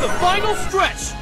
The final stretch!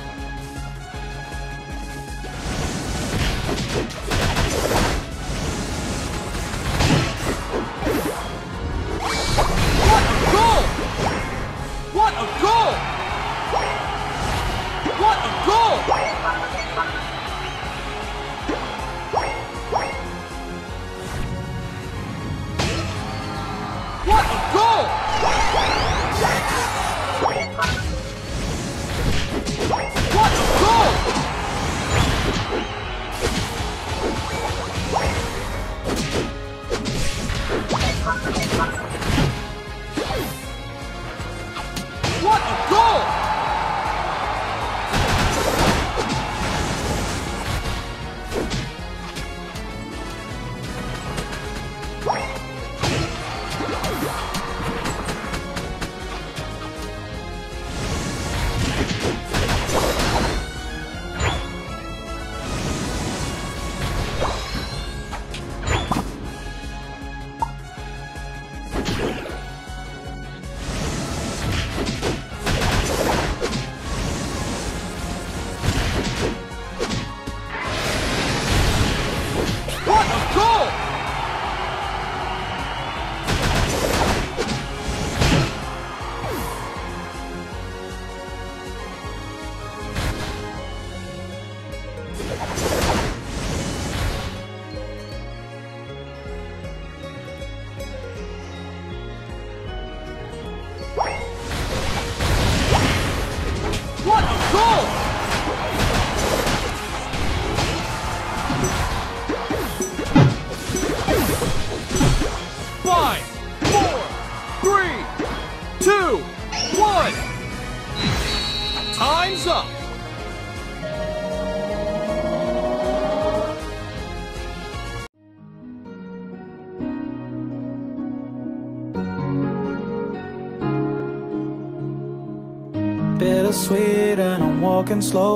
bittersweet and I'm walking slow.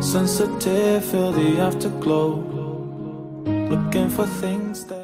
Sensitive, feel the afterglow. Looking for things that